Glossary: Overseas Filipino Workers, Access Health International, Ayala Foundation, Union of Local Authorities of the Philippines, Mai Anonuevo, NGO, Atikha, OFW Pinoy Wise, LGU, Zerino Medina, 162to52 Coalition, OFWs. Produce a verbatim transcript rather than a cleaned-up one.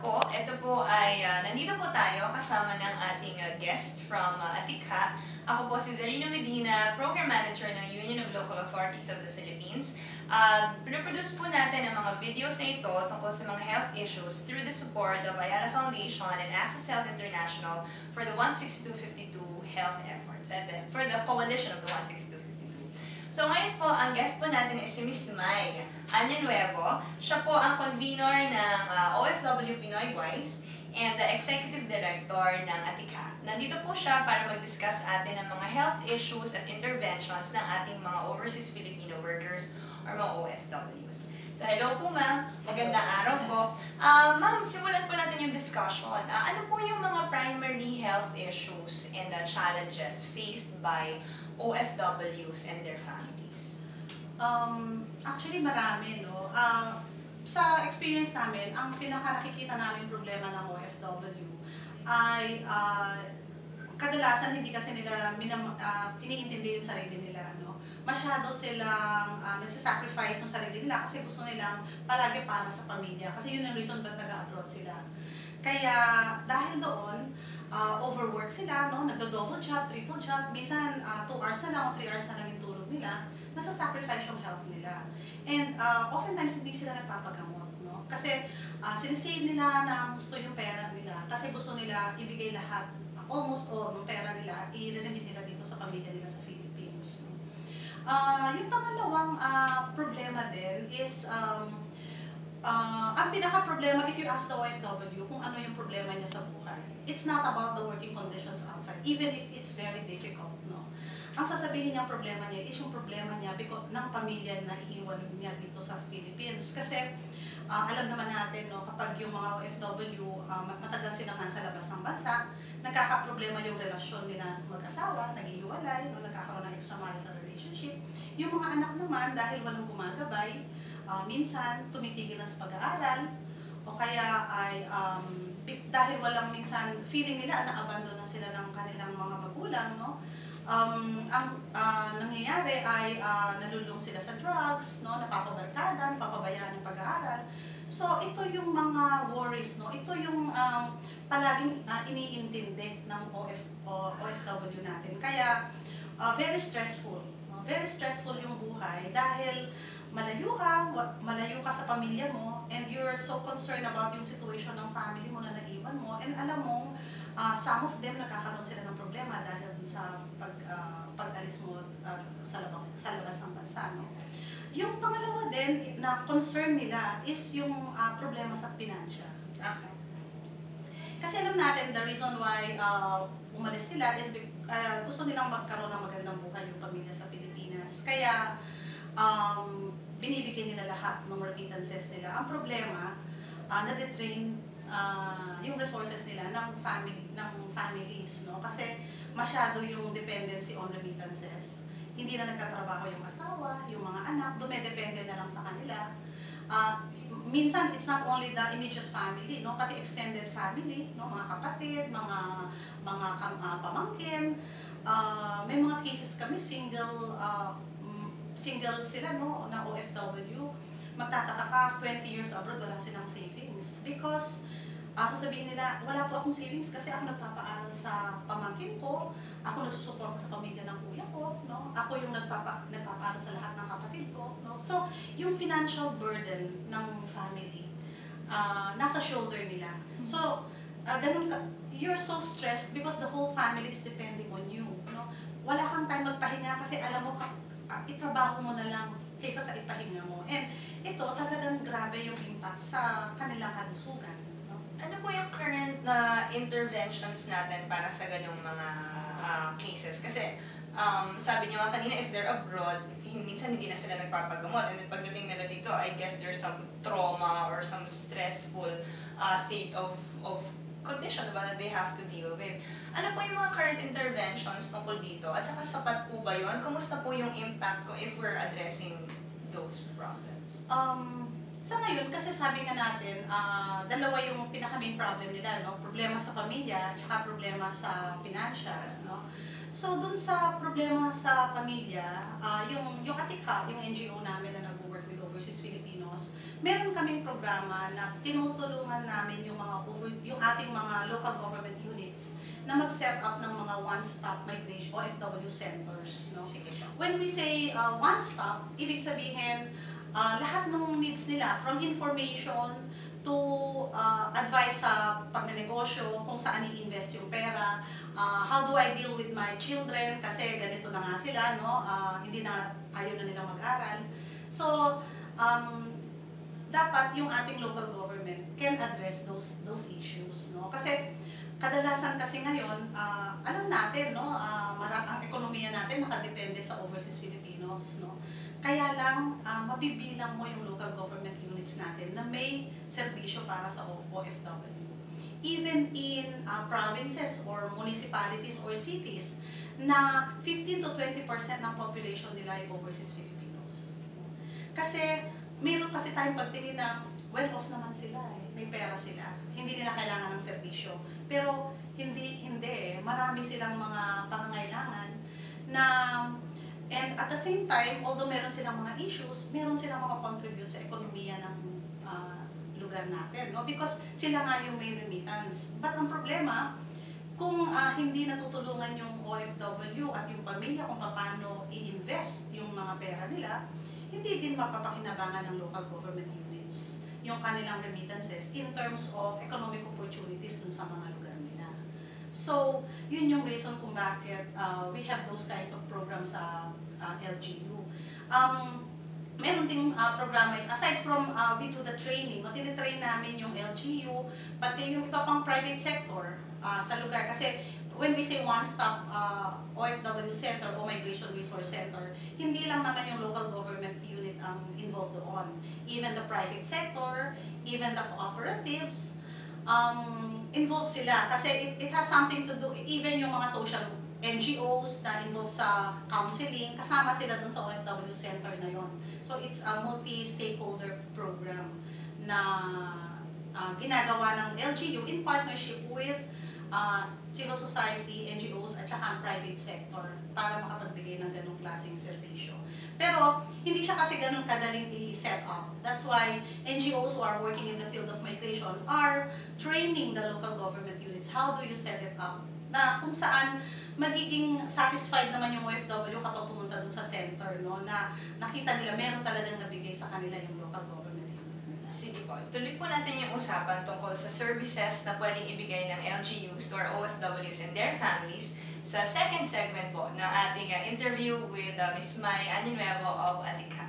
po, ito po ay uh, nandito po tayo kasama ng ating uh, guest from uh, Atikha. Ako po si Zerino Medina, Program Manager ng Union of Local Authorities of the Philippines. Uh, Pinoproduce po natin ang mga videos na ito tungkol sa mga health issues through the support of Ayala Foundation and Access Health International for the one sixty-two fifty-two health efforts, for the coalition of the one sixty-two fifty-two. So ngayon po, ang guest po natin is si Miz Mai Anonuevo. Siya po ang convener ng uh, O F W Pinoy Wise and the Executive Director ng Atikha. Nandito po siya para mag-discuss atin ang mga health issues at interventions ng ating mga overseas Filipino workers or mga O F Ws. So hello po ma'am, magandang araw po. Uh, ma'am, simulan po natin yung discussion. Uh, ano po yung mga primary health issues and uh, challenges faced by O F Ws and their families? Um, actually marami, no? Uh, sa experience namin, ang pinaka-nakikita namin problema ng O F W ay uh, kadalasan hindi kasi nila minam, uh, iniintindi yung sarili nila, no? Masyado silang uh, nagsisacrifice ng sarili nila kasi gusto nilang palagi para sa pamilya. Kasi yun ang reason ba't nag-abroad sila. Kaya dahil doon, Uh, overwork sila, no? Nagdo-double job, triple job, minsan two hours na lang o three hours na lang yung tulog nila, nasa-sacrifice yung health nila. And uh, oftentimes hindi sila nagpapagamot, no? Kasi uh, sinisave nila na gusto yung pera nila kasi gusto nila ibigay lahat, almost all ng pera nila, i-remit nila dito sa pamilya nila sa Philippines. No? Uh, yung pangalawang uh, problema din is um, Uh, ang pinaka-problema, if you ask the O F W kung ano yung problema niya sa buhay, it's not about the working conditions outside, even if it's very difficult, no? Ang sasabihin niyang problema niya is yung problema niya because, ng pamilya na iiwan niya dito sa Philippines. Kasi uh, alam naman natin, no, kapag yung mga O F W uh, matagal silang nasa labas ng bansa, nagkakaproblema yung relasyon nila mag-asawa, nag-iiwalay, no, nagkakaroon ng extramarital relationship. Yung mga anak naman, dahil walang gumagabay, Uh, minsan tumitigil na sa pag-aaral o kaya ay um, dahil walang minsan feeling nila na abandon na sila ng kanilang mga magulang, no? Um, ang uh, nangyayari ay uh, nalulung sila sa drugs, no? Napapabarkada, napapabayaan ng pag-aaral. So ito yung mga worries, no? Ito yung um, palaging uh, iniintindi ng O F W natin. Kaya uh, very stressful, no? Very stressful yung buhay dahil Malayo ka, malayo ka sa pamilya mo, and you're so concerned about yung situation ng family mo na naiwan mo, and alam mo, uh, some of them nakakaroon sila ng problema dahil dun sa pag, uh, pag-alis mo uh, sa, labang, sa labas ng bansa, no? Yung pangalawa din na concern nila is yung uh, problema sa pinansya. Okay. Kasi alam natin, the reason why uh, umalis sila is uh, gusto nilang magkaroon ng magandang buhay yung pamilya sa Pilipinas. Kaya, um, binibigyan nila lahat ng remittances nila. Ang problema, uh, nade-drain uh, yung resources nila ng, family, ng families, no? Kasi masyado yung dependency on remittances. Hindi na nagtatrabaho yung asawa, yung mga anak, dumedepende na lang sa kanila. Uh, minsan, it's not only the immediate family, no? Pati extended family, no? Mga kapatid, mga, mga uh, pamangkin. Uh, may mga cases kami, single uh, single sila, no, na O F W, magtataka ka, twenty years abroad, wala silang savings. Because, ako uh, sabihin nila, wala po akong savings kasi ako nagpapaaral sa pamangkin ko, ako nagsusuporta sa pamilya ng kuya ko, no, ako yung nagpapa, nagpapaaral sa lahat ng kapatid ko, no. So, yung financial burden ng family, uh, nasa shoulder nila. So, uh, ganun ka, you're so stressed because the whole family is depending on you, no. Wala kang time magpahinga kasi alam mo, ka, Uh, itrabaho mo na lang kaysa sa ipahinga mo. And ito, talagang grabe yung impact sa kanilang kalusugan. No? Ano po yung current na uh, interventions natin para sa ganung mga uh, cases? Kasi um, sabi niyo nga kanina, if they're abroad, minsan hindi na sila nagpapagamot. And pagdating nila dito, I guess there's some trauma or some stressful uh, state of, of condition ba na they have to deal with. Ano po yung mga current interventions tungkol dito? At saka sapat po ba yun? Kumusta po yung impact ko if we're addressing those problems? Um, sa ngayon, kasi sabi nga natin, uh, dalawa yung pinaka-main problem nila, no? Problema sa pamilya, tsaka problema sa pinansya, no? So, dun sa problema sa pamilya, uh, yung, yung Atikha, yung N G O namin na nag-work with overseas Filipinos, meron kaming programa na tinutulungan namin yung mga yung ating mga local government units na mag-set up ng mga one-stop migration O F W centers, no? When we say uh, one-stop, ibig sabihin uh, lahat ng needs nila, from information to uh, advice sa pagnenegosyo, kung saan i-invest yung pera, uh, how do I deal with my children kasi ganito na nga sila, no? Uh, hindi na ayaw na nila mag-aral. So um, dapat yung ating local government can address those those issues, no? Kasi kadalasan kasi ngayon, uh, alam natin, no, uh, marang ang ekonomiya natin nakadepende sa overseas Filipinos, no? Kaya lang, uh, mabibilang mo yung local government units natin na may serbisyo para sa O F W. Even in uh, provinces or municipalities or cities na fifteen to twenty percent ng population nila ay overseas Filipinos. Kasi, meron kasi tayong pagtingin na well-off naman sila, eh. May pera sila. Hindi nila kailangan ng serbisyo. Pero, hindi, hindi. Marami silang mga pangangailangan na. And at the same time, although meron silang mga issues, meron silang makakontribute sa ekonomiya ng uh, lugar natin, no? Because sila nga yung may remittance. But ang problema, kung uh, hindi natutulungan yung O F W at yung pamilya kung paano i-invest yung mga pera nila, hindi din mapapakinabangan ng local government units yung kanilang remittances in terms of economic opportunities dun sa mga lugar nila. So, yun yung reason kung bakit uh, we have those kinds of programs sa uh, L G U. Um, meron ding uh, programa, aside from uh, we do the training, no, tinitrain namin yung L G U, pati yung iba pang private sector uh, sa lugar. Kasi when we say one-stop uh, O F W center o Migration Resource Center, hindi lang naman yung local government unit ang um, involved doon. Even the private sector, even the cooperatives, um, involved sila. Kasi it, it has something to do, even yung mga social N G Os na involved sa counseling, kasama sila dun sa O F W Center na yon. So it's a multi-stakeholder program na uh, ginagawa ng L G U in partnership with uh, civil society, N G Os, at saka private sector para makapagbigay ng ganung klaseng servisyo. Pero hindi siya kasi ganun kadaling i-set up. That's why N G Os who are working in the field of migration are training the local government units. How do you set it up? Na kung saan magiging satisfied naman yung O F W kapag pumunta dun sa center, no? Na nakita nila meron talagang nabigay sa kanila yung local government. Sige po. Tuloy po natin yung usapan tungkol sa services na pwedeng ibigay ng L G Us to our O F Ws and their families sa second segment po ng ating uh, interview with uh, Miz Mai Anonuevo of Atika.